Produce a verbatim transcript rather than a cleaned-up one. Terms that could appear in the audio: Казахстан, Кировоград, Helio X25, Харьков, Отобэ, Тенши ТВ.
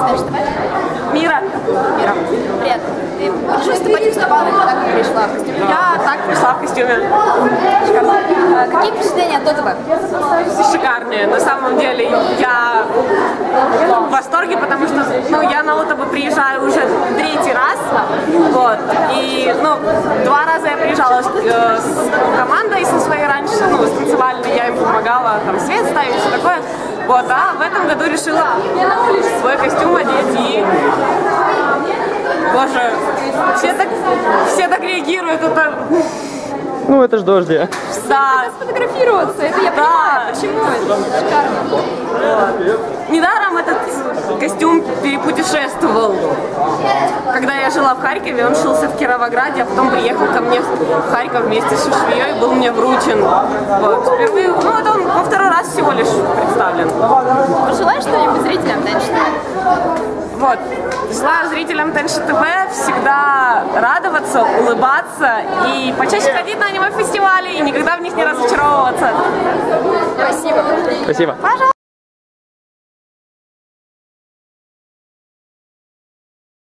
тебя штабать? Мира. Мира. Привет. Ты больше выступать не вставала или так и пришла в костюме? Я так пришла в костюме. Шикарно. А какие впечатления от Отобэ? Шикарные. На самом деле я в восторге, потому что ну, я на Отобэ приезжаю уже третий раз. Вот. И ну, два раза я приезжала э, с командой со своей раньше, ну, с танцевальной, я им помогала там свет ставить, все такое. Вот, а в этом году решила свой костюм одеть и, боже, все так, все так реагируют, это... Ну, это ж дожди. Да. Это сфотографироваться, это я понимаю, да. Почему это шикарно. Вот. Недаром этот костюм перепутешествовал. Когда я жила в Харькове, он шился в Кировограде, а потом приехал ко мне в Харьков вместе с швеей и был мне вручен. Вот. Впервые, ну, это он во второй раз всего лишь представлен. Пожелаешь что-нибудь зрителям Тенши ТВ? Вот. Желаю зрителям Тенши ТВ всегда радоваться, улыбаться и почаще ходить на аниме-фестивали и никогда в них не разочаровываться. Спасибо. Спасибо. Пожалуйста.